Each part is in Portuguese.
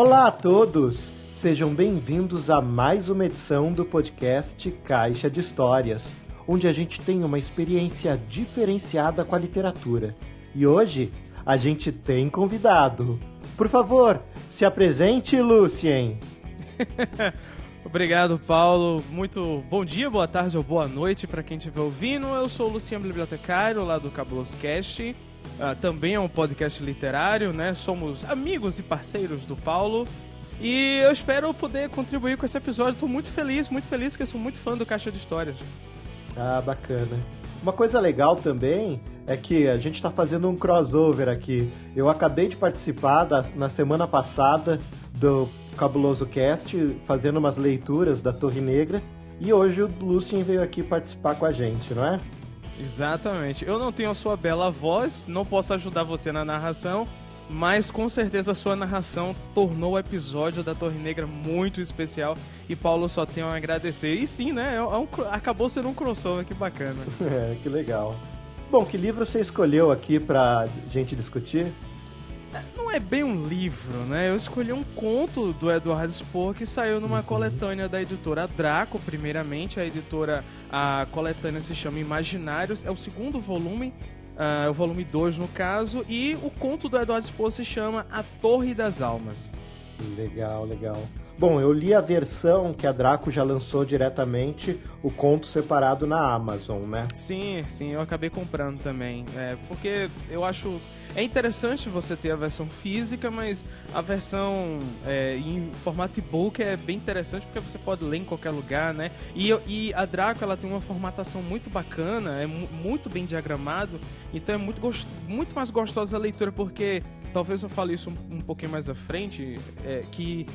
Olá a todos! Sejam bem-vindos a mais uma edição do podcast Caixa de Histórias, onde a gente tem uma experiência diferenciada com a literatura. E hoje, a gente tem convidado. Por favor, se apresente, Lucien! Obrigado, Paulo. Muito bom dia, boa tarde ou boa noite para quem estiver ouvindo. Eu sou o Lucien, bibliotecário, lá do Cabuloso Cast. Também é um podcast literário, né? Somos amigos e parceiros do Paulo. E eu espero poder contribuir com esse episódio. Estou muito feliz, que eu sou muito fã do Caixa de Histórias. Ah, bacana. Uma coisa legal também é que a gente está fazendo um crossover aqui. Eu acabei de participar na semana passada do Cabuloso Cast, fazendo umas leituras da Torre Negra, e hoje o Lucien veio aqui participar com a gente, não é? Exatamente. Eu não tenho a sua bela voz, não posso ajudar você na narração, mas com certeza a sua narração tornou o episódio da Torre Negra muito especial, e Paulo, só tenho a agradecer. E sim, né? Acabou sendo um crossover, que bacana. É, que legal. Bom, que livro você escolheu aqui pra gente discutir? Não é bem um livro, né? Eu escolhi um conto do Eduardo Spohr que saiu numa coletânea da editora Draco, primeiramente. A coletânea se chama Imaginários, é o segundo volume, o volume 2 no caso, e o conto do Eduardo Spohr se chama A Torre das Almas. Legal, legal. Bom, eu li a versão que a Draco já lançou diretamente, o conto separado na Amazon, né? Sim, sim, eu acabei comprando também, porque eu acho... É interessante você ter a versão física, mas a versão em formato e-book é bem interessante porque você pode ler em qualquer lugar, né? E a Draco, ela tem uma formatação muito bacana, é muito bem diagramado, então é muito mais gostosa a leitura, porque, talvez eu fale isso um pouquinho mais à frente, que...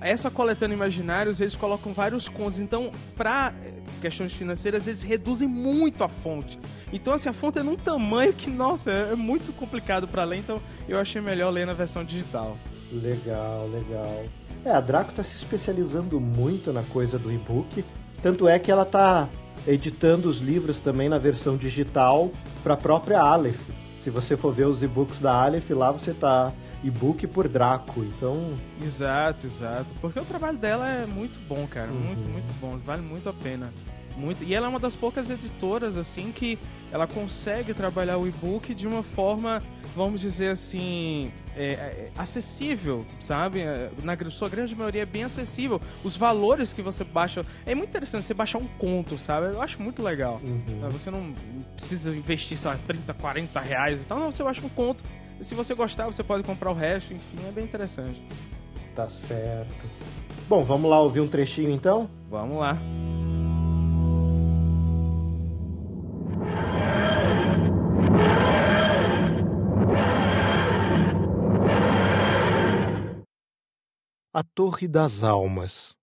Essa coletânea Imaginários, eles colocam vários contos, então, para questões financeiras, eles reduzem muito a fonte. Então, assim, a fonte é num tamanho que, nossa, é muito complicado para ler, então eu achei melhor ler na versão digital. Legal, legal. A Draco tá se especializando muito na coisa do e-book, tanto é que ela tá editando os livros também na versão digital para a própria Aleph. Se você for ver os e-books da Aleph, lá você tá... e-book por Draco, então... Exato, exato. Porque o trabalho dela é muito bom, cara. Uhum. Muito, muito bom. Vale muito a pena. Muito... E ela é uma das poucas editoras, assim, que ela consegue trabalhar o e-book de uma forma, vamos dizer assim, acessível, sabe? Na sua grande maioria é bem acessível. Os valores que você baixa... É muito interessante você baixar um conto, sabe? Eu acho muito legal. Uhum. Você não precisa investir, sei lá, 30, 40 reais e tal. Não, você baixa um conto. Se você gostar, você pode comprar o resto, enfim, é bem interessante. Tá certo. Bom, vamos lá ouvir um trechinho então? Vamos lá. A Torre das Almas.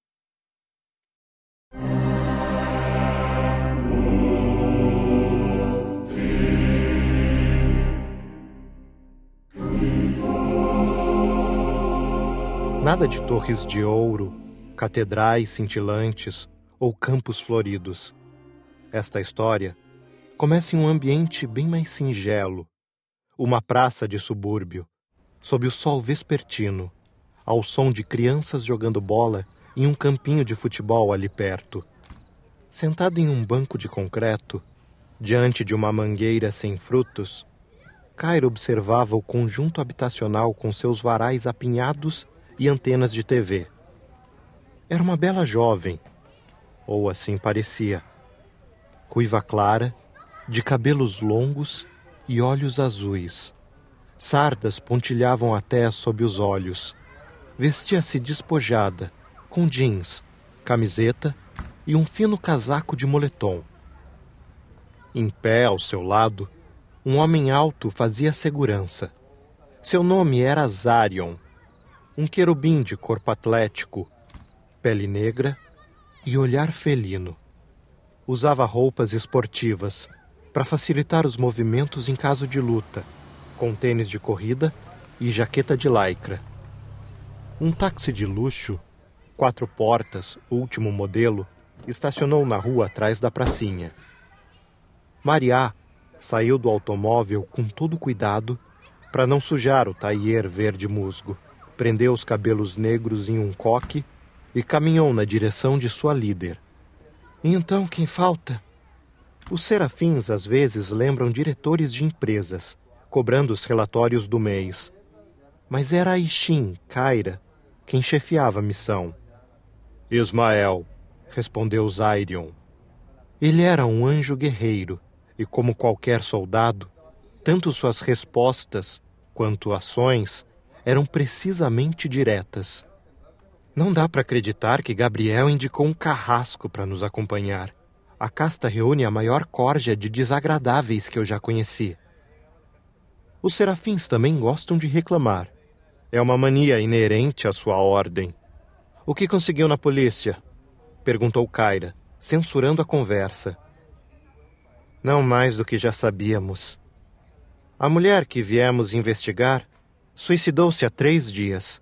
Nada de torres de ouro, catedrais cintilantes ou campos floridos. Esta história começa em um ambiente bem mais singelo. Uma praça de subúrbio, sob o sol vespertino, ao som de crianças jogando bola em um campinho de futebol ali perto. Sentado em um banco de concreto, diante de uma mangueira sem frutos, Cairo observava o conjunto habitacional com seus varais apinhados e antenas de TV. Era uma bela jovem, ou assim parecia. Ruiva clara, de cabelos longos e olhos azuis. Sardas pontilhavam até sob os olhos. Vestia-se despojada, com jeans, camiseta e um fino casaco de moletom. Em pé ao seu lado, um homem alto fazia segurança. Seu nome era Zarion. Um querubim de corpo atlético, pele negra e olhar felino. Usava roupas esportivas para facilitar os movimentos em caso de luta, com tênis de corrida e jaqueta de lycra. Um táxi de luxo, 4 portas, último modelo, estacionou na rua atrás da pracinha. Mariá saiu do automóvel com todo cuidado para não sujar o taier verde musgo. prendeu os cabelos negros em um coque e caminhou na direção de sua líder. E então quem falta? Os serafins às vezes lembram diretores de empresas, cobrando os relatórios do mês. Mas era Aishin, Kaira, quem chefiava a missão. Ismael, respondeu Zairion. Ele era um anjo guerreiro e, como qualquer soldado, tanto suas respostas quanto ações eram precisamente diretas. Não dá para acreditar que Gabriel indicou um carrasco para nos acompanhar. A casta reúne a maior corja de desagradáveis que eu já conheci. Os serafins também gostam de reclamar. É uma mania inerente à sua ordem. O que conseguiu na polícia? Perguntou Kaira, censurando a conversa. Não mais do que já sabíamos. A mulher que viemos investigar suicidou-se há 3 dias.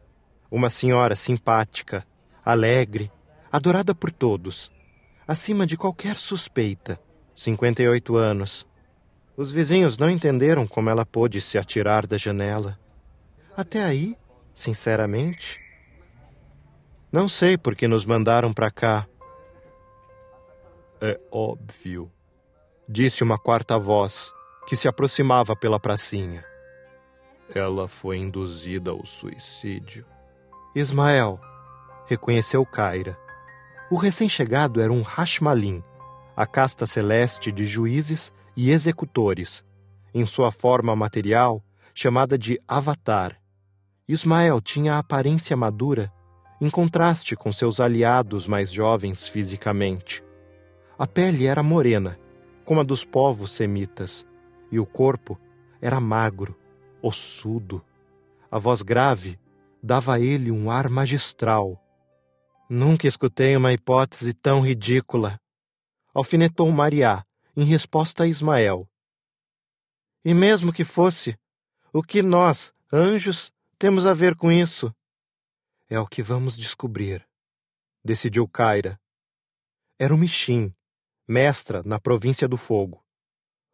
Uma senhora simpática, alegre, adorada por todos. Acima de qualquer suspeita. 58 anos. Os vizinhos não entenderam como ela pôde se atirar da janela. Até aí, sinceramente, não sei por que nos mandaram para cá. É óbvio, disse uma quarta voz que se aproximava pela pracinha. Ela foi induzida ao suicídio. Ismael, reconheceu Kaira. O recém-chegado era um Hashmalim, a casta celeste de juízes e executores, em sua forma material chamada de Avatar. Ismael tinha a aparência madura, em contraste com seus aliados mais jovens fisicamente. A pele era morena, como a dos povos semitas, e o corpo era magro, ossudo. A voz grave dava a ele um ar magistral. Nunca escutei uma hipótese tão ridícula, alfinetou Mariá em resposta a Ismael. E mesmo que fosse, o que nós, anjos, temos a ver com isso? É o que vamos descobrir, decidiu Kaira. Era uma Ixin, mestra na província do fogo.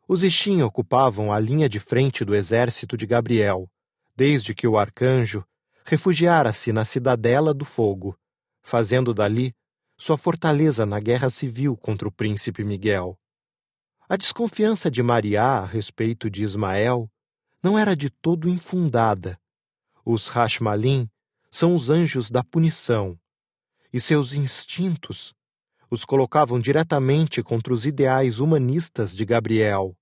Os Ixin ocupavam a linha de frente do exército de Gabriel, desde que o arcanjo refugiara-se na Cidadela do Fogo, fazendo dali sua fortaleza na guerra civil contra o príncipe Miguel. A desconfiança de Mariá a respeito de Ismael não era de todo infundada. Os Hashmalim são os anjos da punição, e seus instintos os colocavam diretamente contra os ideais humanistas de Gabriel.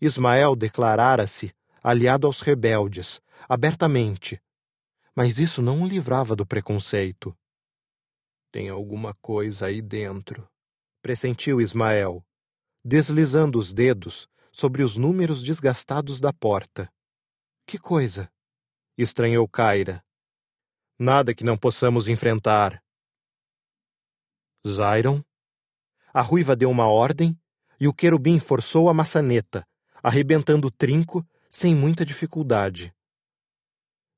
Ismael declarara-se aliado aos rebeldes, abertamente, mas isso não o livrava do preconceito. Tem alguma coisa aí dentro, pressentiu Ismael, deslizando os dedos sobre os números desgastados da porta. Que coisa? Estranhou Kaira. Nada que não possamos enfrentar. Zairon? A ruiva deu uma ordem e o querubim forçou a maçaneta, arrebentando o trinco sem muita dificuldade.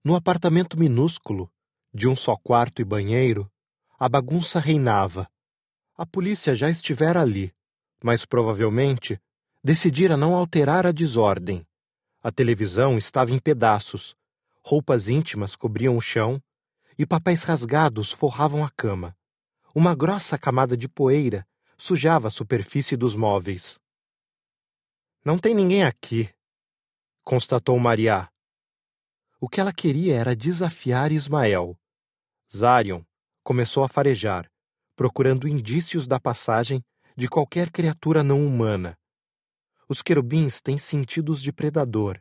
No apartamento minúsculo, de um só quarto e banheiro, a bagunça reinava. A polícia já estivera ali, mas provavelmente decidira não alterar a desordem. A televisão estava em pedaços, roupas íntimas cobriam o chão e papéis rasgados forravam a cama. Uma grossa camada de poeira sujava a superfície dos móveis. Não tem ninguém aqui, constatou Mariá. O que ela queria era desafiar Ismael. Zarion começou a farejar, procurando indícios da passagem de qualquer criatura não humana. Os querubins têm sentidos de predador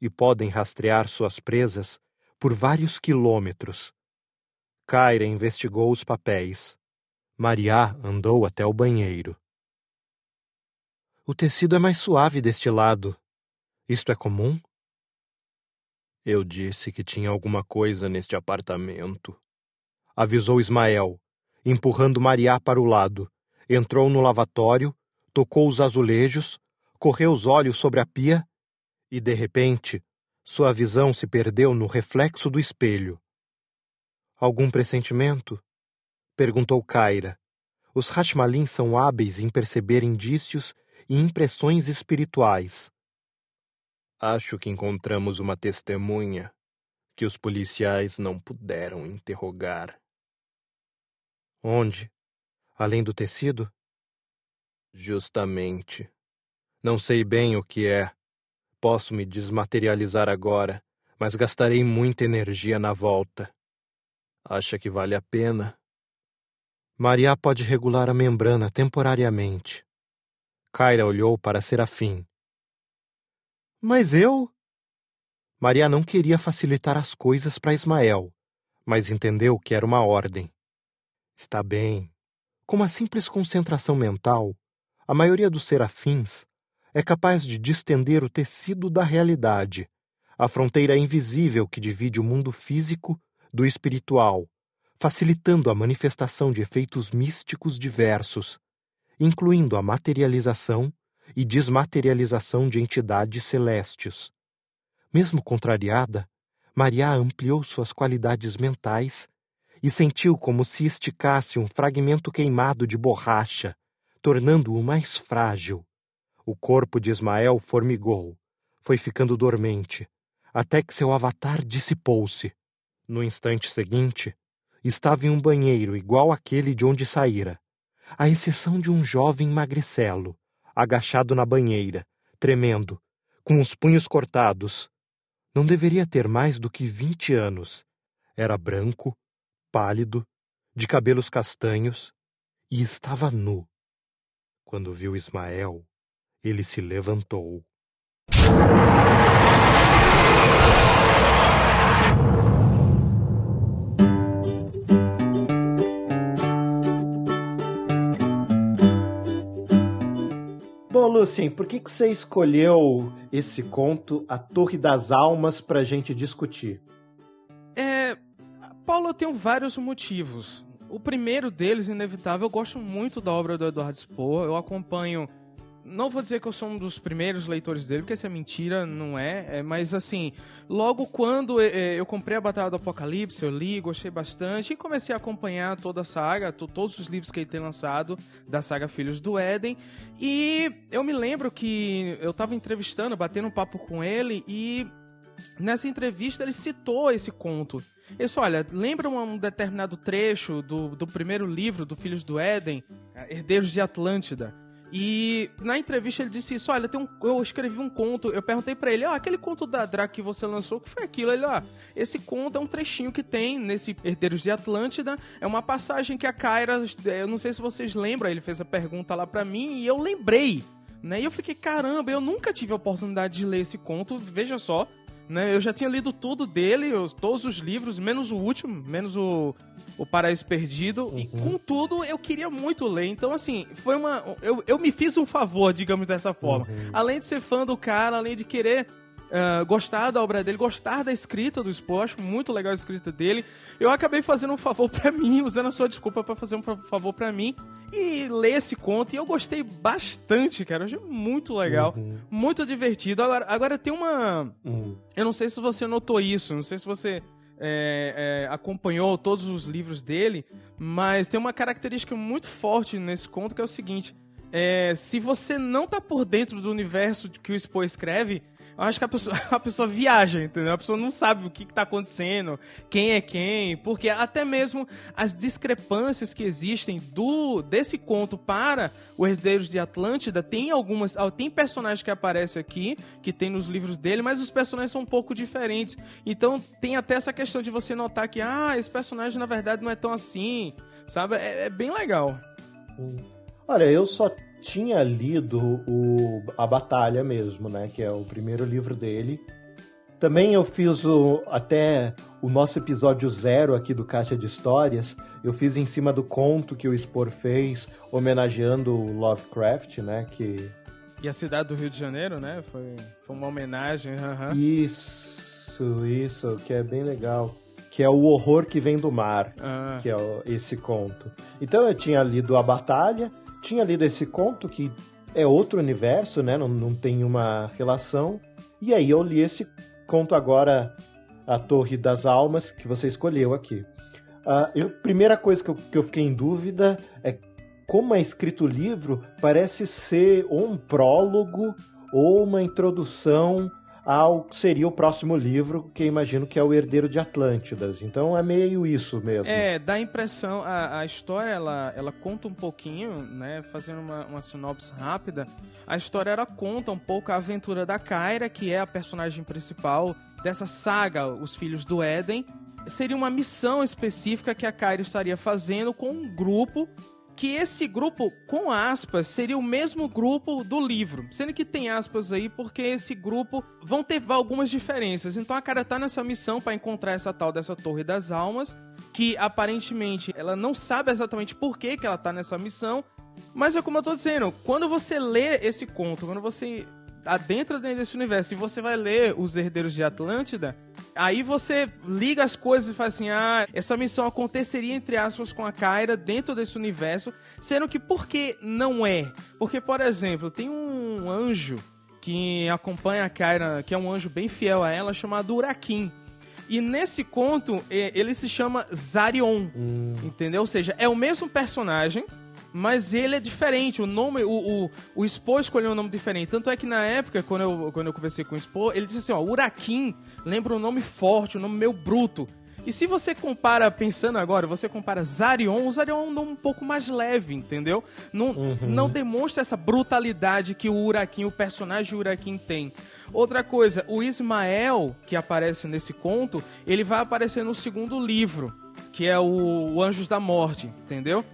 e podem rastrear suas presas por vários quilômetros. Kaira investigou os papéis. Mariá andou até o banheiro. O tecido é mais suave deste lado. Isto é comum? Eu disse que tinha alguma coisa neste apartamento, avisou Ismael, empurrando Mariá para o lado. Entrou no lavatório, tocou os azulejos, correu os olhos sobre a pia e, de repente, sua visão se perdeu no reflexo do espelho. — Algum pressentimento? — perguntou Kaira. Os Hashmalim são hábeis em perceber indícios e impressões espirituais. — Acho que encontramos uma testemunha que os policiais não puderam interrogar. Onde? Além do tecido? Justamente. Não sei bem o que é. Posso me desmaterializar agora, mas gastarei muita energia na volta. Acha que vale a pena? Maria pode regular a membrana temporariamente. Kaira olhou para Serafim. Mas eu? Maria não queria facilitar as coisas para Ismael, mas entendeu que era uma ordem. Está bem. Com uma simples concentração mental, a maioria dos serafins é capaz de distender o tecido da realidade, a fronteira invisível que divide o mundo físico do espiritual, facilitando a manifestação de efeitos místicos diversos, incluindo a materialização e desmaterialização de entidades celestes. Mesmo contrariada, Maria ampliou suas qualidades mentais e sentiu como se esticasse um fragmento queimado de borracha, tornando-o mais frágil. O corpo de Ismael formigou, foi ficando dormente, até que seu avatar dissipou-se. No instante seguinte, estava em um banheiro igual àquele de onde saíra, à exceção de um jovem magricelo, agachado na banheira, tremendo, com os punhos cortados. Não deveria ter mais do que 20 anos. Era branco, pálido, de cabelos castanhos, e estava nu. Quando viu Ismael, ele se levantou. Bom, Lucien, por que você escolheu esse conto, A Torre das Almas, pra gente discutir? Paulo, eu tenho vários motivos. O primeiro deles, inevitável, eu gosto muito da obra do Eduardo Spohr, eu acompanho... Não vou dizer que eu sou um dos primeiros leitores dele, porque isso é mentira, não é, mas assim, logo quando eu comprei A Batalha do Apocalipse, eu li, gostei bastante, e comecei a acompanhar toda a saga, todos os livros que ele tem lançado, da saga Filhos do Éden, e eu me lembro que eu estava entrevistando, batendo um papo com ele, e nessa entrevista ele citou esse conto. Isso, olha, lembra um determinado trecho do primeiro livro do Filhos do Éden, Herdeiros de Atlântida? E na entrevista ele disse isso, olha, eu escrevi um conto, eu perguntei pra ele, aquele conto da Draco que você lançou, o que foi aquilo? Ele, esse conto é um trechinho que tem nesse Herdeiros de Atlântida, é uma passagem que a Kaira, eu não sei se vocês lembram, ele fez a pergunta lá pra mim e eu lembrei, né? E eu fiquei, caramba, eu nunca tive a oportunidade de ler esse conto, veja só. Eu já tinha lido tudo dele, todos os livros, menos o último, menos o Paraíso Perdido. Uhum. E, contudo, eu queria muito ler. Então, assim, foi uma... Eu me fiz um favor, digamos dessa forma. Uhum. Além de ser fã do cara, além de querer gostar da obra dele, gostar da escrita do Spohr, acho muito legal a escrita dele, eu acabei fazendo um favor pra mim, usando a sua desculpa pra fazer um favor pra mim. E ler esse conto, e eu gostei bastante, cara. Eu achei muito legal, muito divertido. Agora tem uma... Eu não sei se você notou isso, não sei se você acompanhou todos os livros dele, mas tem uma característica muito forte nesse conto, que é o seguinte, se você não tá por dentro do universo que o Spohr escreve, eu acho que a pessoa viaja, entendeu? A pessoa não sabe o que tá acontecendo, quem é quem, porque até mesmo as discrepâncias que existem desse conto para o Herdeiros de Atlântida, tem personagens que aparecem aqui, que tem nos livros dele, mas os personagens são um pouco diferentes. Então tem até essa questão de você notar que, esse personagem na verdade não é tão assim, sabe? É bem legal. Olha, eu só... tinha lido A Batalha mesmo, né? Que é o primeiro livro dele. Também eu fiz até o nosso episódio 0 aqui do Caixa de Histórias. Eu fiz em cima do conto que o Spohr fez, homenageando o Lovecraft, né? E a cidade do Rio de Janeiro, né? Foi uma homenagem. Uhum. Isso, que é bem legal. Que é O Horror que Vem do Mar, que é esse conto. Então eu tinha lido A Batalha, tinha lido esse conto, que é outro universo, né? Não tem uma relação. E aí eu li esse conto agora, A Torre das Almas, que você escolheu aqui. Primeira coisa que eu fiquei em dúvida é como é escrito o livro. Parece ser ou um prólogo ou uma introdução ao que seria o próximo livro, que eu imagino que é o Herdeiro de Atlântidas. Então é meio isso mesmo. É, dá a impressão, a história ela conta um pouquinho, né, fazendo uma sinopse rápida, a história ela conta um pouco a aventura da Kyra, que é a personagem principal dessa saga, Os Filhos do Éden. Seria uma missão específica que a Kyra estaria fazendo com um grupo, que esse grupo, com aspas, seria o mesmo grupo do livro. Sendo que tem aspas aí, porque esse grupo vão ter algumas diferenças. Então a Kyra tá nessa missão para encontrar essa tal dessa Torre das Almas, que aparentemente ela não sabe exatamente por que ela tá nessa missão. Mas é como eu tô dizendo, quando você lê esse conto, quando você adentra dentro desse universo e você vai ler Os Herdeiros de Atlântida, aí você liga as coisas e faz assim, ah, essa missão aconteceria, entre aspas, com a Kyra dentro desse universo, sendo que por que não é? Porque, por exemplo, tem um anjo que acompanha a Kyra, que é um anjo bem fiel a ela, chamado Uraquim. E nesse conto, ele se chama Zarion, entendeu? Ou seja, é o mesmo personagem, mas ele é diferente, o nome, o Spohr escolheu um nome diferente. Tanto é que na época, quando eu conversei com o Spohr, ele disse assim, ó, Uraquim lembra um nome forte, um nome meio bruto. E se você compara, pensando agora, você compara Zarion, o Zarion é um nome um pouco mais leve, entendeu? Não, não demonstra essa brutalidade que o Uraquim, o personagem Uraquim tem. Outra coisa, o Ismael, que aparece nesse conto, ele vai aparecer no segundo livro, que é o Anjos da Morte, entendeu?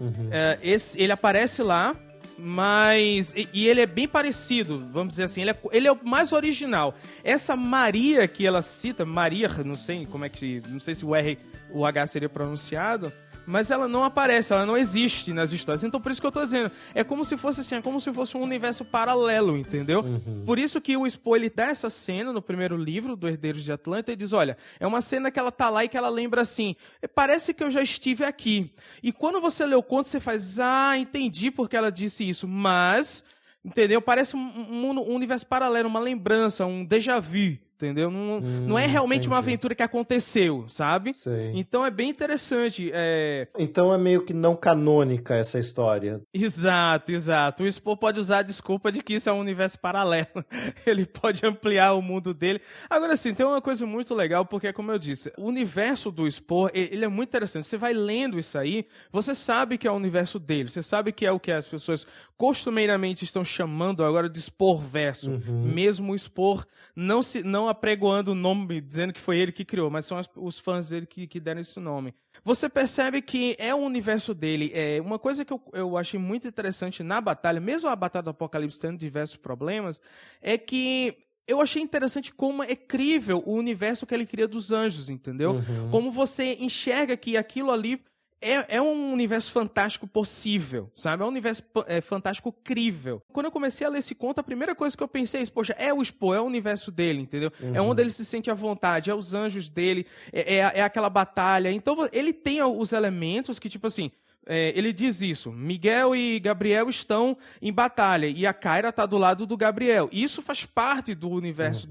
Ele aparece lá, mas... E ele é bem parecido, vamos dizer assim. Ele é o mais original. Essa Maria que ela cita, Maria, não sei como é que... Não sei se o R, o H seria pronunciado, mas ela não aparece, ela não existe nas histórias. Então, por isso que eu tô dizendo, é como se fosse assim, é como se fosse um universo paralelo, entendeu? Por isso que o Spohr, ele dá essa cena no primeiro livro do Herdeiros de Atlântida e diz, olha, é uma cena que ela tá lá e que ela lembra assim, parece que eu já estive aqui. E quando você lê o conto, você faz, ah, entendi porque ela disse isso, mas, entendeu? Parece um universo paralelo, uma lembrança, um déjà vu. Entendeu? Não é realmente uma aventura que aconteceu, sabe? Sim. Então é bem interessante. Então é meio que não canônica essa história. Exato, exato. O Spohr pode usar a desculpa de que isso é um universo paralelo. Ele pode ampliar o mundo dele. Agora sim, tem uma coisa muito legal, porque como eu disse, o universo do Spohr, ele é muito interessante. Você vai lendo isso aí, você sabe que é o universo dele, você sabe que é o que as pessoas costumeiramente estão chamando agora de Spohrverso. Mesmo o Spohr não apregoando o nome, dizendo que foi ele que criou, mas são os fãs dele que deram esse nome. Você percebe que é o universo dele. É uma coisa que eu achei muito interessante na batalha, mesmo a Batalha do Apocalipse tendo diversos problemas, é que eu achei interessante como é crível o universo que ele cria dos anjos, entendeu? Como você enxerga que aquilo ali é um universo fantástico possível, sabe? É um universo fantástico crível. Quando eu comecei a ler esse conto, a primeira coisa que eu pensei é, poxa, é o Spohr, é o universo dele, entendeu? É onde ele se sente à vontade, é os anjos dele, é aquela batalha. Então, ele tem os elementos que, tipo assim, ele diz isso, Miguel e Gabriel estão em batalha e a Kyra está do lado do Gabriel. Isso faz parte do universo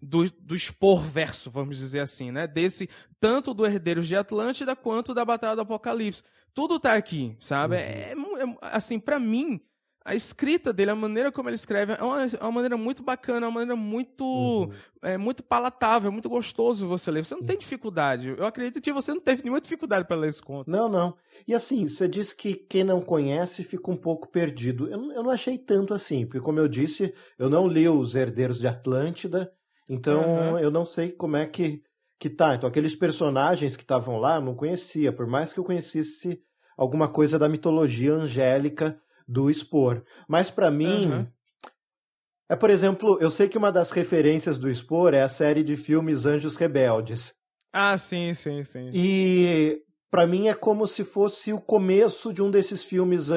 do Spohrverso, vamos dizer assim, né? Desse, tanto do Herdeiros de Atlântida quanto da Batalha do Apocalipse. Tudo tá aqui, sabe? Assim, para mim, a escrita dele, a maneira como ele escreve, é uma maneira muito bacana, é uma maneira muito, muito palatável, muito gostoso você ler. Você não tem dificuldade. Eu acredito que você não teve nenhuma dificuldade para ler esse conto. Não, não. E assim, você diz que quem não conhece fica um pouco perdido. Eu não achei tanto assim, porque como eu disse, eu não li Os Herdeiros de Atlântida, então eu não sei como é que tá. Então aqueles personagens que estavam lá, eu não conhecia, por mais que eu conhecesse alguma coisa da mitologia angélica do Spohr. Mas pra mim, é, por exemplo, eu sei que uma das referências do Spohr é a série de filmes Anjos Rebeldes. Ah, sim, sim, sim. E pra mim é como se fosse o começo de um desses filmes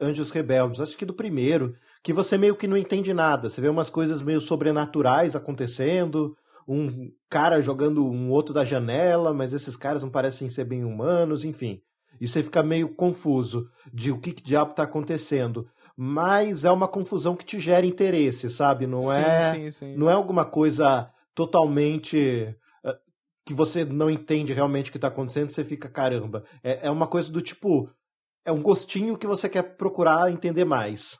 Anjos Rebeldes, acho que do primeiro, que você meio que não entende nada, você vê umas coisas meio sobrenaturais acontecendo, um cara jogando um outro da janela, mas esses caras não parecem ser bem humanos, enfim. E você fica meio confuso de o que diabo tá acontecendo. Mas é uma confusão que te gera interesse, sabe? Não é alguma coisa totalmente que você não entende realmente o que tá acontecendo, você fica, caramba. É uma coisa do tipo, é um gostinho que você quer procurar entender mais.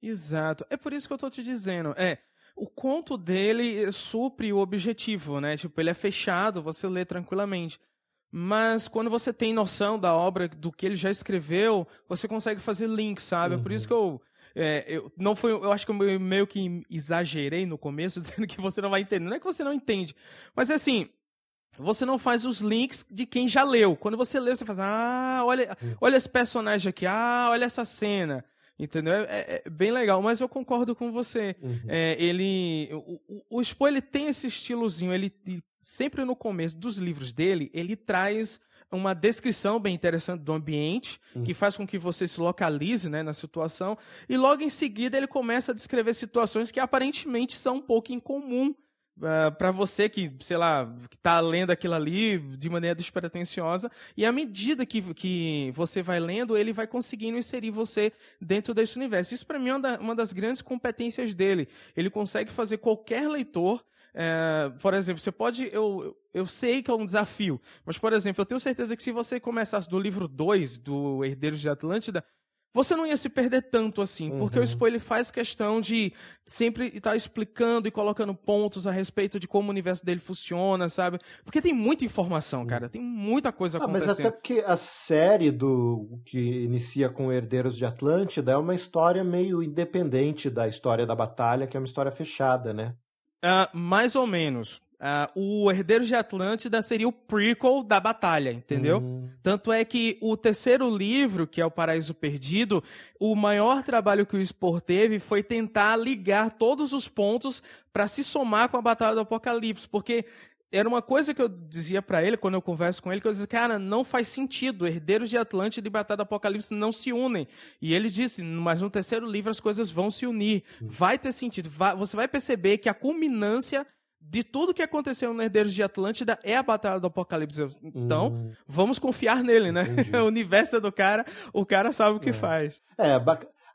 Exato. É por isso que eu tô te dizendo. o conto dele supre o objetivo, né? Tipo, ele é fechado, você lê tranquilamente. Mas quando você tem noção da obra, do que ele já escreveu, você consegue fazer link, sabe? Uhum. É por isso que eu acho que eu meio que exagerei no começo, dizendo que você não vai entender. Não é que você não entende, mas é assim, você não faz os links de quem já leu. Quando você lê, você faz, olha esse personagem aqui, olha essa cena. Entendeu? É bem legal, mas eu concordo com você. Uhum. O Spohr, ele tem esse estilozinho, ele sempre no começo dos livros dele, ele traz uma descrição bem interessante do ambiente, que faz com que você se localize, né, na situação, e logo em seguida ele começa a descrever situações que aparentemente são um pouco incomum para você que, sei lá, que tá lendo aquilo ali de maneira despretensiosa, e à medida que você vai lendo, ele vai conseguindo inserir você dentro desse universo. Isso para mim é uma das grandes competências dele. Ele consegue fazer qualquer leitor, por exemplo, você pode, eu sei que é um desafio, mas por exemplo, eu tenho certeza que se você começasse do livro 2 do Herdeiros de Atlântida, você não ia se perder tanto assim, porque o Spohr, ele faz questão de sempre estar explicando e colocando pontos a respeito de como o universo dele funciona, sabe? Porque tem muita informação, cara, tem muita coisa acontecendo. Mas até porque a série que inicia com Herdeiros de Atlântida é uma história meio independente da história da batalha, que é uma história fechada, né? Mais ou menos. O Herdeiros de Atlântida seria o prequel da batalha, entendeu? Tanto é que o terceiro livro, que é O Paraíso Perdido, o maior trabalho que o Spohr teve foi tentar ligar todos os pontos para se somar com a Batalha do Apocalipse, porque era uma coisa que eu dizia pra ele, quando eu converso com ele, que eu dizia, cara, não faz sentido, Herdeiros de Atlântida e Batalha do Apocalipse não se unem. E ele disse, mas no terceiro livro as coisas vão se unir, vai ter sentido, você vai perceber que a culminância de tudo que aconteceu no Herdeiros de Atlântida é a Batalha do Apocalipse. Então, vamos confiar nele, né? O universo é do cara, o cara sabe o que faz.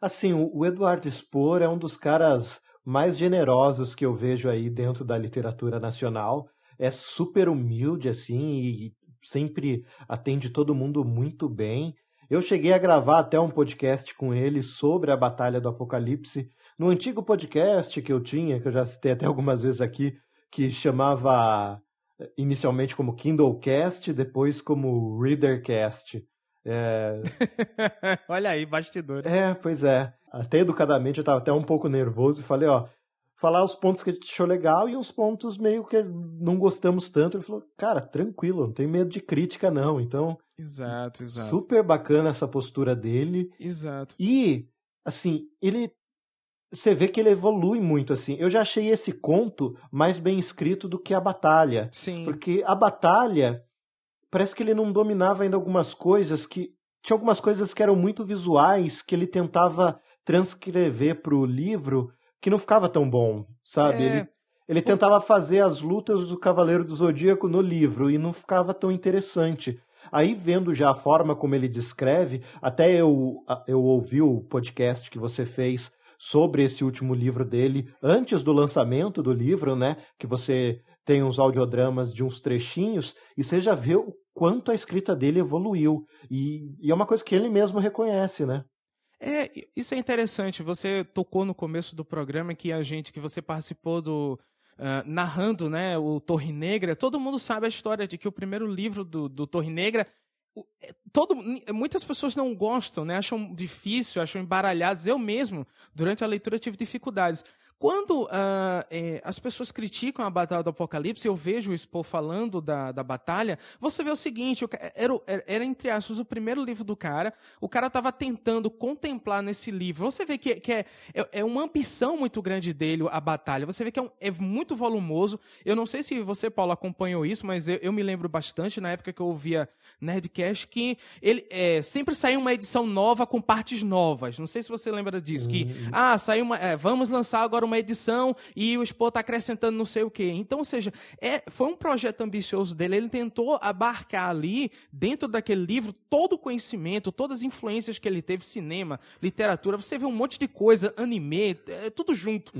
Assim, o Eduardo Spohr é um dos caras mais generosos que eu vejo aí dentro da literatura nacional. É super humilde, assim, e sempre atende todo mundo muito bem. Eu cheguei a gravar até um podcast com ele sobre a Batalha do Apocalipse. No antigo podcast que eu tinha, que eu já citei até algumas vezes aqui, que chamava inicialmente como Kindlecast, depois como Readercast. Olha aí, bastidor. Pois é. Até educadamente eu estava até um pouco nervoso e falei, falar os pontos que a gente achou legal e os pontos meio que não gostamos tanto. Ele falou, cara, tranquilo, não tem medo de crítica não. Então, exato. Super bacana essa postura dele. Exato. E, assim, você vê que ele evolui muito, assim. Eu já achei esse conto mais bem escrito do que a batalha. Sim. Porque a batalha, parece que ele não dominava ainda algumas coisas que... Tinha algumas coisas que eram muito visuais, que ele tentava transcrever pro livro, que não ficava tão bom, sabe? Ele tentava fazer as lutas do Cavaleiro do Zodíaco no livro, e não ficava tão interessante. Aí, vendo já a forma como ele descreve, até eu ouvi o podcast que você fez sobre esse último livro dele, antes do lançamento do livro, né, que você tem uns audiodramas de uns trechinhos, e você já vê o quanto a escrita dele evoluiu, e é uma coisa que ele mesmo reconhece, né? Isso é interessante, você tocou no começo do programa que você participou do... narrando, né, o Torre Negra. Todo mundo sabe a história de que o primeiro livro do Torre Negra, muitas pessoas não gostam, né? Acham difícil, acham embaralhados. Eu mesmo, durante a leitura, tive dificuldades. Quando as pessoas criticam a Batalha do Apocalipse, eu vejo o Spohr falando da batalha, você vê o seguinte, era entre aspas o primeiro livro do cara, o cara estava tentando contemplar nesse livro, você vê que é uma ambição muito grande dele a batalha, você vê que é muito volumoso. Eu não sei se você, Paulo, acompanhou isso, mas eu me lembro bastante, na época que eu ouvia Nerdcast, que ele sempre saiu uma edição nova com partes novas, não sei se você lembra disso, saiu uma, vamos lançar agora uma edição e o Spohr está acrescentando não sei o quê. Então, ou seja, foi um projeto ambicioso dele, ele tentou abarcar ali, dentro daquele livro, todo o conhecimento, todas as influências que ele teve, cinema, literatura, você vê um monte de coisa, anime, tudo junto.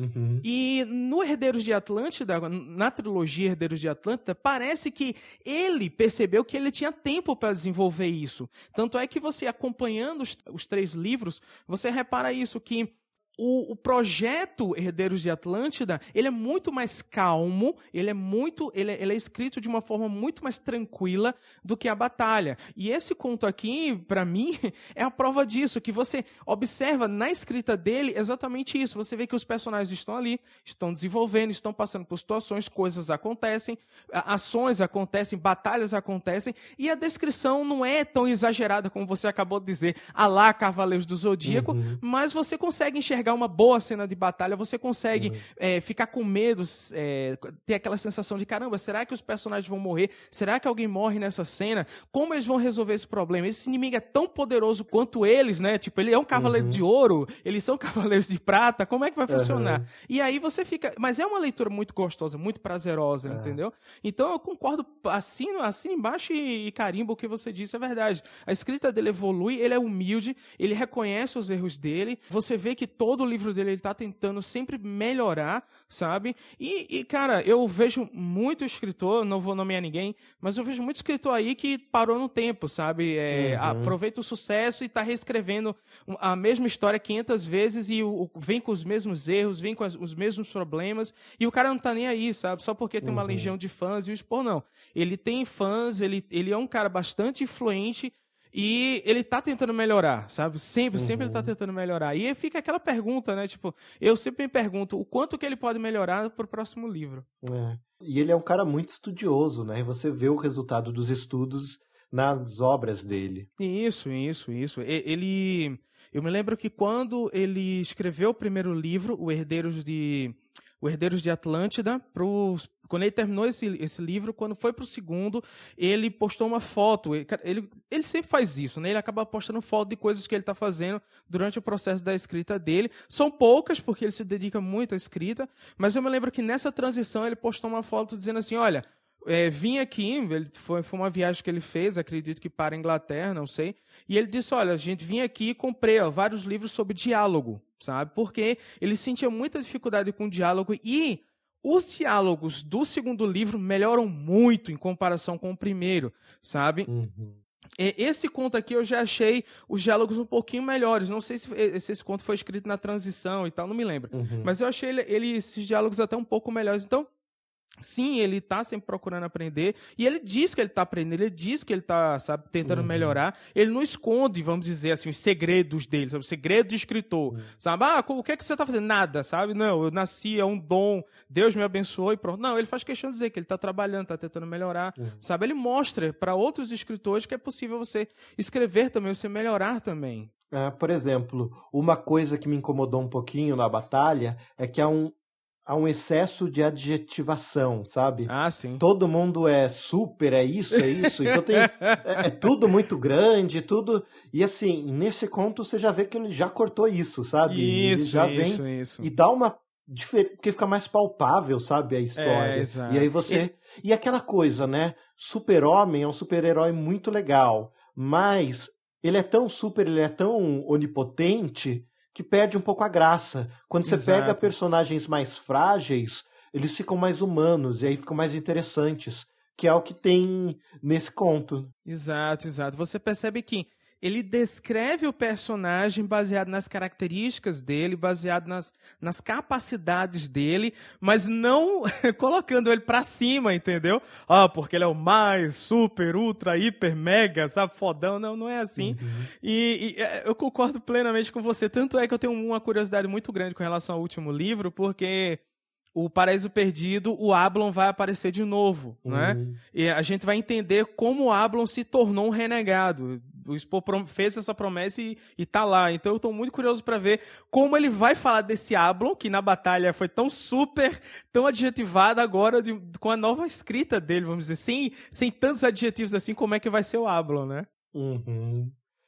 E no Herdeiros de Atlântida, na trilogia Herdeiros de Atlântida, parece que ele percebeu que ele tinha tempo para desenvolver isso. Tanto é que você, acompanhando os três livros, você repara isso, que O projeto Herdeiros de Atlântida, ele é muito mais calmo, ele é escrito de uma forma muito mais tranquila do que A Batalha. E esse conto aqui, para mim, é a prova disso, que você observa na escrita dele exatamente isso. Você vê que os personagens estão ali, estão desenvolvendo, estão passando por situações, coisas acontecem, ações acontecem, batalhas acontecem, e a descrição não é tão exagerada como você acabou de dizer, à lá Cavaleiros do Zodíaco, mas você consegue enxergar uma boa cena de batalha, você consegue ficar com medo, ter aquela sensação de, caramba, será que os personagens vão morrer? Será que alguém morre nessa cena? Como eles vão resolver esse problema? Esse inimigo é tão poderoso quanto eles, né? Tipo, ele é um cavaleiro de ouro, eles são cavaleiros de prata, como é que vai funcionar? E aí você fica... Mas é uma leitura muito gostosa, muito prazerosa, entendeu? Então eu concordo, assino embaixo e carimbo o que você disse, é verdade. A escrita dele evolui, ele é humilde, ele reconhece os erros dele, você vê que todo o livro dele ele tá tentando sempre melhorar, sabe? E, cara, eu vejo muito escritor, não vou nomear ninguém, mas eu vejo muito escritor aí que parou no tempo, sabe? Aproveita o sucesso e tá reescrevendo a mesma história 500 vezes e vem com os mesmos erros, vem com os mesmos problemas, e o cara não tá nem aí, sabe? Só porque tem uma legião de fãs, e o Spohr não. Ele tem fãs, ele é um cara bastante influente, e ele tá tentando melhorar, sabe? Sempre ele tá tentando melhorar. E aí fica aquela pergunta, né? Tipo, eu sempre me pergunto o quanto que ele pode melhorar pro próximo livro. E ele é um cara muito estudioso, né? E você vê o resultado dos estudos nas obras dele. Isso. Ele... Eu me lembro que quando ele escreveu o primeiro livro, O Herdeiros de Atlântida, quando ele terminou esse livro, quando foi pro segundo, ele postou uma foto. Ele sempre faz isso, né? Ele acaba postando foto de coisas que ele tá fazendo durante o processo da escrita dele. São poucas, porque ele se dedica muito à escrita, mas eu me lembro que nessa transição ele postou uma foto dizendo assim, olha, vim aqui, foi uma viagem que ele fez, acredito que para a Inglaterra, não sei, e ele disse, olha, gente, vim aqui e comprei vários livros sobre diálogo, sabe? Porque ele sentia muita dificuldade com o diálogo e os diálogos do segundo livro melhoram muito em comparação com o primeiro, sabe? Esse conto aqui eu já achei os diálogos um pouquinho melhores. Não sei se esse conto foi escrito na transição e tal, não me lembro. Mas eu achei esses diálogos até um pouco melhores. Então, sim, ele tá sempre procurando aprender, e ele diz que ele tá aprendendo, ele diz que ele tá, sabe, tentando melhorar, ele não esconde, vamos dizer assim, os segredos dele, sabe, o segredo do escritor, sabe, o que é que você tá fazendo? Nada, sabe, não, eu nasci, é um dom, Deus me abençoou e pronto. Não, ele faz questão de dizer que ele tá trabalhando, tá tentando melhorar, sabe, ele mostra para outros escritores que é possível você escrever também, você melhorar também. Por exemplo, uma coisa que me incomodou um pouquinho na batalha é que há um excesso de adjetivação, sabe? Sim. Todo mundo é super, é isso. Então tem... é tudo muito grande, tudo... E assim, nesse conto você já vê que ele já cortou isso, sabe? Isso. E dá uma... Porque fica mais palpável, sabe, a história. Exato. E aí você... E aquela coisa, né? Super-Homem é um super-herói muito legal, mas ele é tão super, ele é tão onipotente... que perde um pouco a graça. Quando você pega personagens mais frágeis, eles ficam mais humanos, e aí ficam mais interessantes, que é o que tem nesse conto. Exato. Você percebe que ele descreve o personagem baseado nas características dele, baseado nas capacidades dele, mas não colocando ele pra cima, entendeu? Porque ele é o mais super, ultra, hiper, mega, sabe? Fodão. Não é assim. E eu concordo plenamente com você. Tanto é que eu tenho uma curiosidade muito grande com relação ao último livro, porque... O Paraíso Perdido, o Ablon vai aparecer de novo, né? E a gente vai entender como o Ablon se tornou um renegado. O Spohr fez essa promessa e tá lá. Então eu tô muito curioso pra ver como ele vai falar desse Ablon, que na batalha foi tão super, tão adjetivado agora, com a nova escrita dele, vamos dizer, sem tantos adjetivos assim, como é que vai ser o Ablon, né?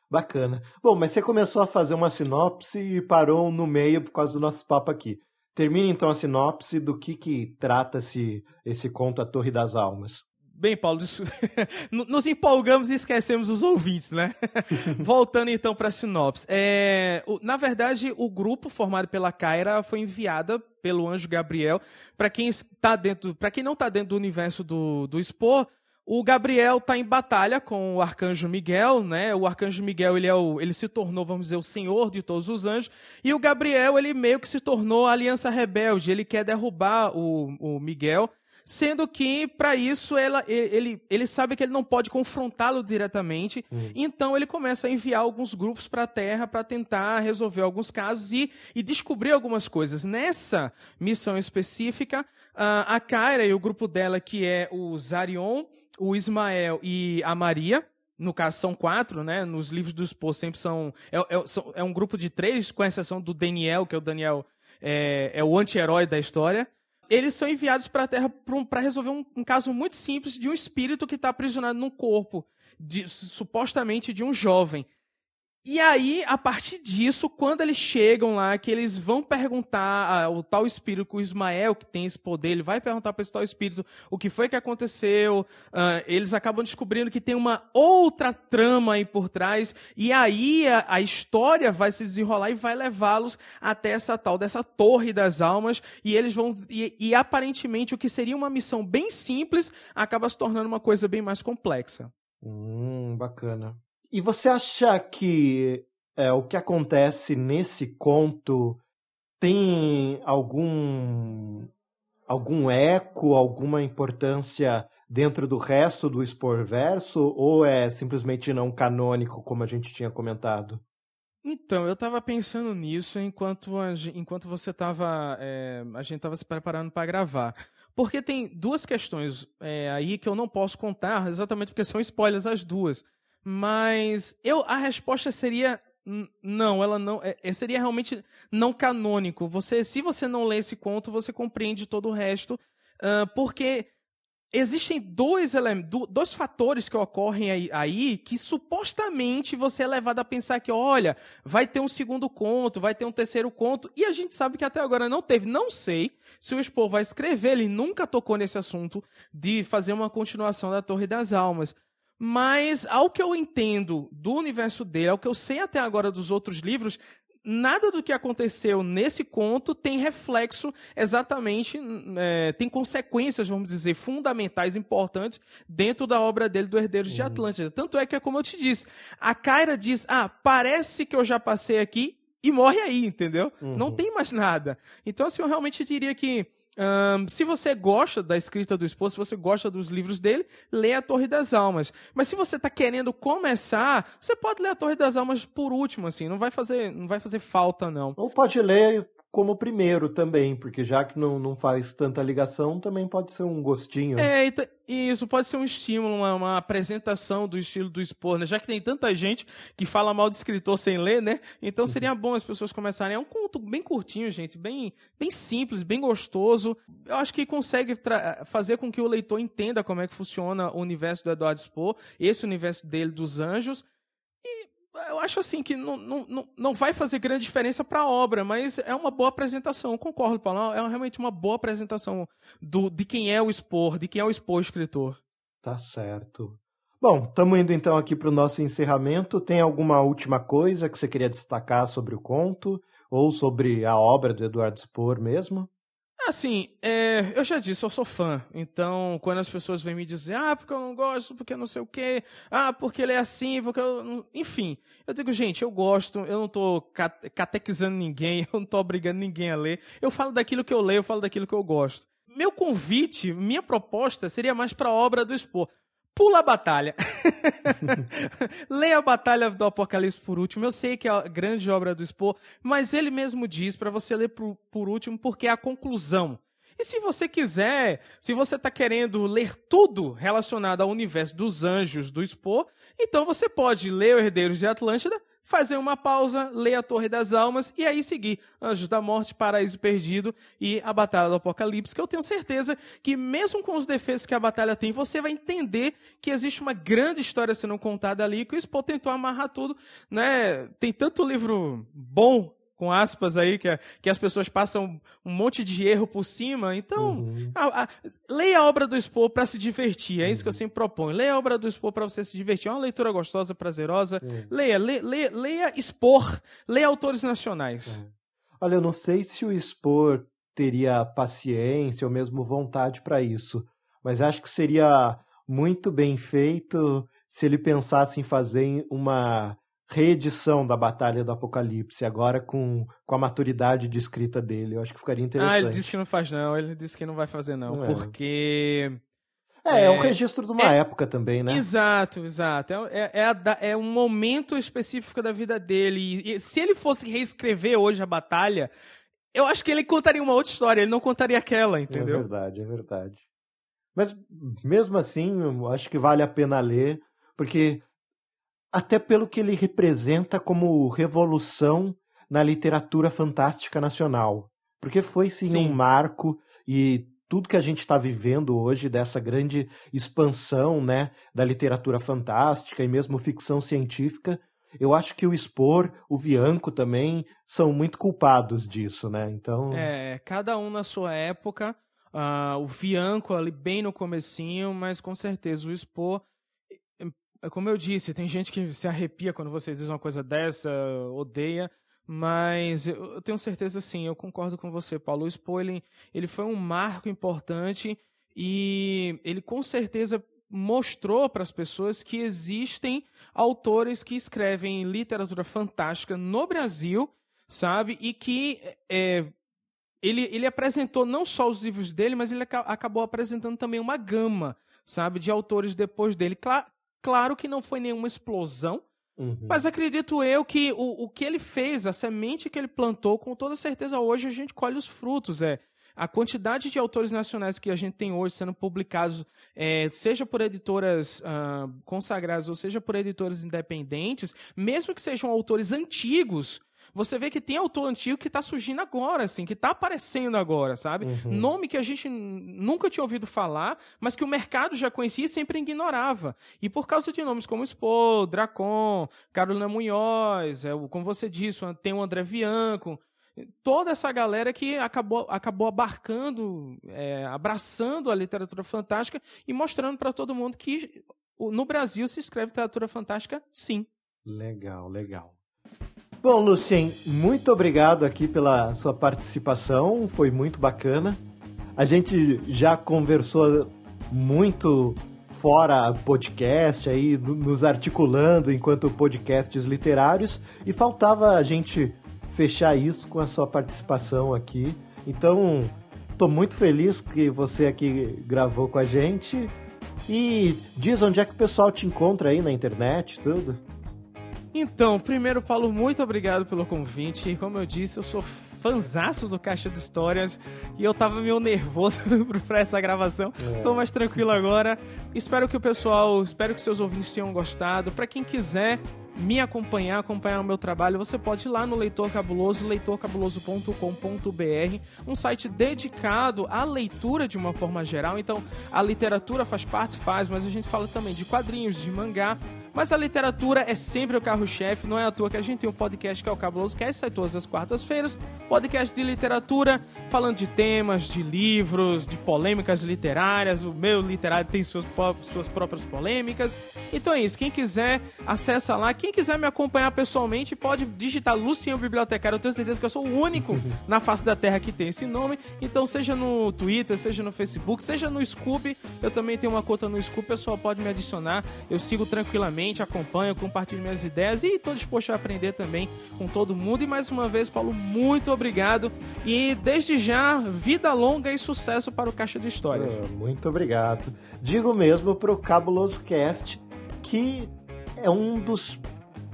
Bacana. Bom, mas você começou a fazer uma sinopse e parou no meio por causa do nosso papo aqui. Termina, então, a sinopse do que trata-se esse conto A Torre das Almas. Bem, Paulo, nos empolgamos e esquecemos os ouvintes, né? Voltando, então, para a sinopse. Na verdade, o grupo formado pela Kaira foi enviada pelo anjo Gabriel. Para quem não está dentro do universo do Spohr, O Gabriel está em batalha com o Arcanjo Miguel, né? O Arcanjo Miguel ele se tornou, vamos dizer, o senhor de todos os anjos. E o Gabriel ele meio que se tornou a Aliança Rebelde. Ele quer derrubar o Miguel, sendo que, para isso, ele sabe que ele não pode confrontá-lo diretamente. Então, ele começa a enviar alguns grupos para a Terra para tentar resolver alguns casos e descobrir algumas coisas. Nessa missão específica, a Kyra e o grupo dela, que é o Zarion, o Ismael e a Maria, no caso são 4, né? Nos livros do Spohr sempre é um grupo de 3, com exceção do Daniel, que é o Daniel é o anti-herói da história. Eles são enviados para a Terra para resolver um caso muito simples de um espírito que está aprisionado num corpo, supostamente de um jovem. E aí, a partir disso, quando eles chegam lá, que eles vão perguntar ao tal espírito, que o Ismael, que tem esse poder, ele vai perguntar para esse tal espírito o que foi que aconteceu, eles acabam descobrindo que tem uma outra trama aí por trás, e aí a história vai se desenrolar e vai levá-los até essa tal dessa Torre das Almas, e eles vão e aparentemente o que seria uma missão bem simples, acaba se tornando uma coisa bem mais complexa. Bacana. E você acha que o que acontece nesse conto tem algum eco, alguma importância dentro do resto do Spohrverso? Ou é simplesmente não canônico, como a gente tinha comentado? Então, eu estava pensando nisso enquanto você estava... a gente estava se preparando para gravar. Porque tem 2 questões aí que eu não posso contar, exatamente porque são spoilers as 2. Mas a resposta seria não, ela não. Seria realmente não canônico. Se você não lê esse conto, você compreende todo o resto, porque existem dois fatores que ocorrem aí que supostamente você é levado a pensar que, olha, vai ter um segundo conto, vai ter um terceiro conto, e a gente sabe que até agora não teve. Não sei se o Spohr vai escrever, ele nunca tocou nesse assunto de fazer uma continuação da Torre das Almas. Mas, ao que eu entendo do universo dele, ao que eu sei até agora dos outros livros, nada do que aconteceu nesse conto tem reflexo exatamente, tem consequências, vamos dizer, fundamentais, importantes, dentro da obra dele do Herdeiros de Atlântida. Tanto é que, como eu te disse, a Kyra diz, parece que eu já passei aqui e morre aí, entendeu? Não tem mais nada. Então, assim, eu realmente diria que, se você gosta da escrita do Spohr, se você gosta dos livros dele, lê A Torre das Almas. Mas se você está querendo começar, você pode ler A Torre das Almas por último, assim, não vai fazer falta, não. Ou pode ler como primeiro também, porque já que não faz tanta ligação, também pode ser um gostinho. Isso pode ser um estímulo, uma apresentação do estilo do Spohr, né? Já que tem tanta gente que fala mal de escritor sem ler, né? Então seria bom as pessoas começarem. É um conto bem curtinho, gente, bem, bem simples, bem gostoso. Eu acho que consegue fazer com que o leitor entenda como é que funciona o universo do Eduardo Spohr, esse universo dele dos anjos. Eu acho assim que não vai fazer grande diferença para a obra, mas é uma boa apresentação. Eu concordo, Paulo. É realmente uma boa apresentação de quem é o Spohr, de quem é o Spohr escritor. Tá certo. Bom, estamos indo então aqui para o nosso encerramento. Tem alguma última coisa que você queria destacar sobre o conto ou sobre a obra do Eduardo Spohr mesmo? Assim, eu já disse, eu sou fã. Então, quando as pessoas vêm me dizer, porque eu não gosto, porque não sei o quê, porque ele é assim, porque eu não... Enfim, eu digo, gente, eu gosto, eu não tô catequizando ninguém, eu não tô obrigando ninguém a ler. Eu falo daquilo que eu leio, eu falo daquilo que eu gosto. Meu convite, minha proposta seria mais pra obra do Spohr. Pula a batalha. Leia A Batalha do Apocalipse por último. Eu sei que é a grande obra do Spohr, mas ele mesmo diz para você ler por último, porque é a conclusão. E se você quiser, se você está querendo ler tudo relacionado ao universo dos anjos do Spohr, então você pode ler O Herdeiros de Atlântida, fazer uma pausa, ler A Torre das Almas e aí seguir Anjos da Morte, Paraíso Perdido e A Batalha do Apocalipse, que eu tenho certeza que mesmo com os defeitos que a batalha tem, você vai entender que existe uma grande história sendo contada ali, que o Spohr tentou amarrar tudo, né? Tem tanto livro bom, com aspas aí, que as pessoas passam um monte de erro por cima. Então, leia a obra do Spohr para se divertir. É isso que eu sempre proponho. Leia a obra do Spohr para você se divertir. É uma leitura gostosa, prazerosa. Leia Spohr. Leia autores nacionais. Olha, eu não sei se o Spohr teria paciência ou mesmo vontade para isso, mas acho que seria muito bem feito se ele pensasse em fazer uma reedição da Batalha do Apocalipse, agora com a maturidade de escrita dele. Eu acho que ficaria interessante. Ah, ele disse que não faz não, ele disse que não vai fazer não, não porque... É um registro de uma época também, né? Exato, exato. É um momento específico da vida dele. E se ele fosse reescrever hoje a Batalha, eu acho que ele contaria uma outra história, ele não contaria aquela, entendeu? É verdade, é verdade. Mas, mesmo assim, eu acho que vale a pena ler, porque até pelo que ele representa como revolução na literatura fantástica nacional. Porque foi, sim. um marco e... Tudo que a gente está vivendo hoje dessa grande expansão, né, da literatura fantástica e mesmo ficção científica, eu acho que o Spohr, o Vianco também, são muito culpados disso, né? Então... cada um na sua época, o Vianco ali bem no comecinho, mas com certeza o Spohr, como eu disse, tem gente que se arrepia quando vocês dizem uma coisa dessa, odeia... Mas eu tenho certeza, sim, eu concordo com você, Paulo. O Spohr, ele foi um marco importante e ele com certeza mostrou para as pessoas que existem autores que escrevem literatura fantástica no Brasil, sabe? E que ele apresentou não só os livros dele, mas ele acabou apresentando também uma gama, sabe, de autores depois dele. Claro que não foi nenhuma explosão. Uhum. Mas acredito eu que o que ele fez, a semente que ele plantou, com toda certeza hoje a gente colhe os frutos. A quantidade de autores nacionais que a gente tem hoje sendo publicados, seja por editoras consagradas ou seja por editoras independentes, mesmo que sejam autores antigos, você vê que tem autor antigo que está surgindo agora, assim, que está aparecendo agora, sabe? Uhum. Nome que a gente nunca tinha ouvido falar, mas que o mercado já conhecia e sempre ignorava. E por causa de nomes como Spohr, Draco, Carolina Munhoz, como você disse, tem o André Vianco, toda essa galera que acabou abarcando, abraçando a literatura fantástica e mostrando para todo mundo que no Brasil se escreve literatura fantástica, sim. Legal, legal. Bom, Lucien, muito obrigado aqui pela sua participação, foi muito bacana. A gente já conversou muito fora podcast, aí nos articulando enquanto podcasts literários, e faltava a gente fechar isso com a sua participação aqui. Então, estou muito feliz que você aqui gravou com a gente. E diz onde é que o pessoal te encontra aí na internet, tudo. Então, primeiro, Paulo, muito obrigado pelo convite. Como eu disse, eu sou fanzaço do Caixa de Histórias e eu tava meio nervoso pra essa gravação. Tô mais tranquilo agora. Espero que seus ouvintes tenham gostado. Pra quem quiser me acompanhar o meu trabalho, você pode ir lá no Leitor Cabuloso, leitorcabuloso.com.br, um site dedicado à leitura de uma forma geral. Então, a literatura faz parte, mas a gente fala também de quadrinhos, de mangá, mas a literatura é sempre o carro-chefe. Não é à toa que a gente tem um podcast que é o Cabuloso Cast, sai todas as quartas-feiras, podcast de literatura, falando de temas, de livros, de polêmicas literárias. O meu literário tem suas próprias polêmicas. Então é isso, quem quiser, acessa lá. Quem quiser me acompanhar pessoalmente, pode digitar Lucien Bibliotecário. Eu tenho certeza que eu sou o único na face da terra que tem esse nome. Então, seja no Twitter, seja no Facebook, seja no Skoob. Eu também tenho uma conta no Skoob, o pessoal pode me adicionar. Eu sigo tranquilamente, acompanho, compartilho minhas ideias e estou disposto a aprender também com todo mundo. E mais uma vez, Paulo, muito obrigado. E desde já, vida longa e sucesso para o Caixa de História. Muito obrigado. Digo mesmo para o Cabuloso Cast, que é um dos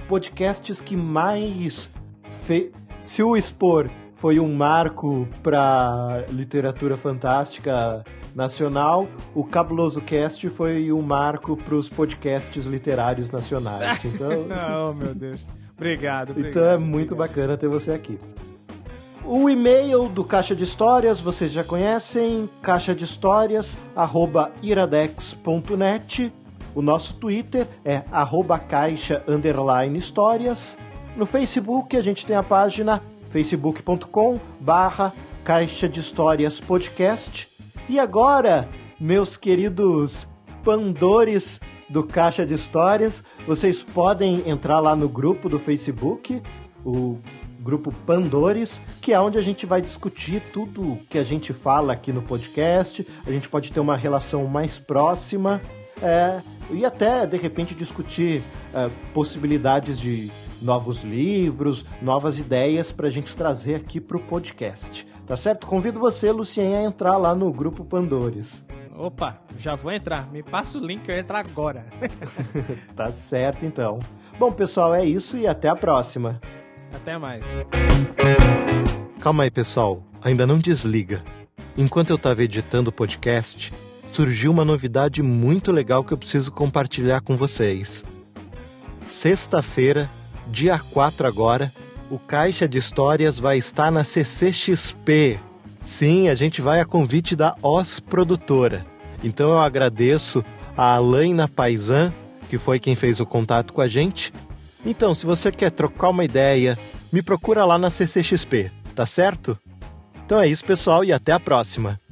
podcasts que mais fez. Se o Spohr foi um marco para literatura fantástica nacional, o Cabuloso Cast foi um marco para os podcasts literários nacionais. Então... Não, meu Deus. Obrigado. Então é muito bacana ter você aqui. O e-mail do Caixa de Histórias, vocês já conhecem, caixadehistorias@iradex.net. O nosso Twitter é @caixa_histórias. No Facebook a gente tem a página facebook.com/Caixa de Histórias Podcast. E agora, meus queridos pandores do Caixa de Histórias, vocês podem entrar lá no grupo do Facebook, o grupo Pandores, que é onde a gente vai discutir tudo que a gente fala aqui no podcast. A gente pode ter uma relação mais próxima. e até, de repente, discutir possibilidades de novos livros, novas ideias para a gente trazer aqui para o podcast. Tá certo? Convido você, Lucien, a entrar lá no Grupo Pandores. Opa, já vou entrar. Me passa o link, eu entro agora. Tá certo, então. Bom, pessoal, é isso e até a próxima. Até mais. Calma aí, pessoal. Ainda não desliga. Enquanto eu estava editando o podcast, surgiu uma novidade muito legal que eu preciso compartilhar com vocês. Sexta-feira, dia 4 agora, o Caixa de Histórias vai estar na CCXP. Sim, a gente vai a convite da Oz Produtora. Então eu agradeço a Alaina Paisan, que foi quem fez o contato com a gente. Então, se você quer trocar uma ideia, me procura lá na CCXP, tá certo? Então é isso, pessoal, e até a próxima!